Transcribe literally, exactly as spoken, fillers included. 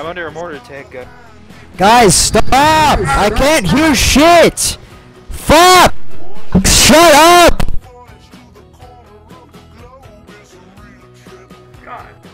I'm under a mortar attack. Uh... Guys, stop! I can't hear shit! Fuck! Shut up! God.